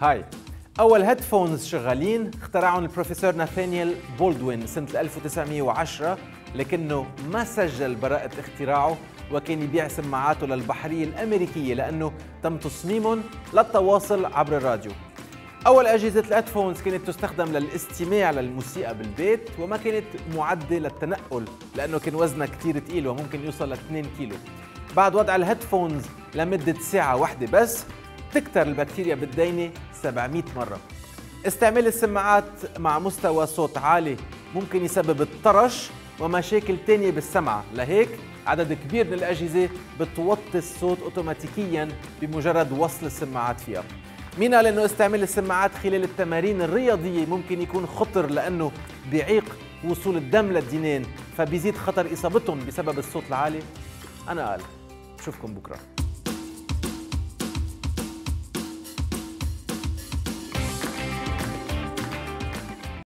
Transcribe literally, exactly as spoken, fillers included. هاي، أول هيدفونز شغالين اخترعهم البروفيسور ناثانيال بولدوين سنة ألف وتسعمئة وعشرة، لكنه ما سجل براءة اختراعه وكان يبيع سماعاته للبحرية الأمريكية لأنه تم تصميمهم للتواصل عبر الراديو. أول أجهزة الهيدفونز كانت تستخدم للاستماع للموسيقى بالبيت وما كانت معدة للتنقل لأنه كان وزنها كتير تقيل وممكن يوصل ل اثنين كيلو. بعد وضع الهيدفونز لمدة ساعة واحدة بس تكتر البكتيريا بالدينة سبعمئة مرة. استعمال السماعات مع مستوى صوت عالي ممكن يسبب الطرش ومشاكل تانية بالسمعة، لهيك عدد كبير من الأجهزة بتوطي الصوت أوتوماتيكياً بمجرد وصل السماعات فيها. مين قال إنه استعمال السماعات خلال التمارين الرياضية ممكن يكون خطر لأنه بيعيق وصول الدم للدينين فبيزيد خطر إصابتهم بسبب الصوت العالي؟ أنا قال. بشوفكم بكرة.